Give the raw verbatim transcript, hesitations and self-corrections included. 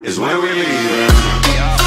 is where we're leaving.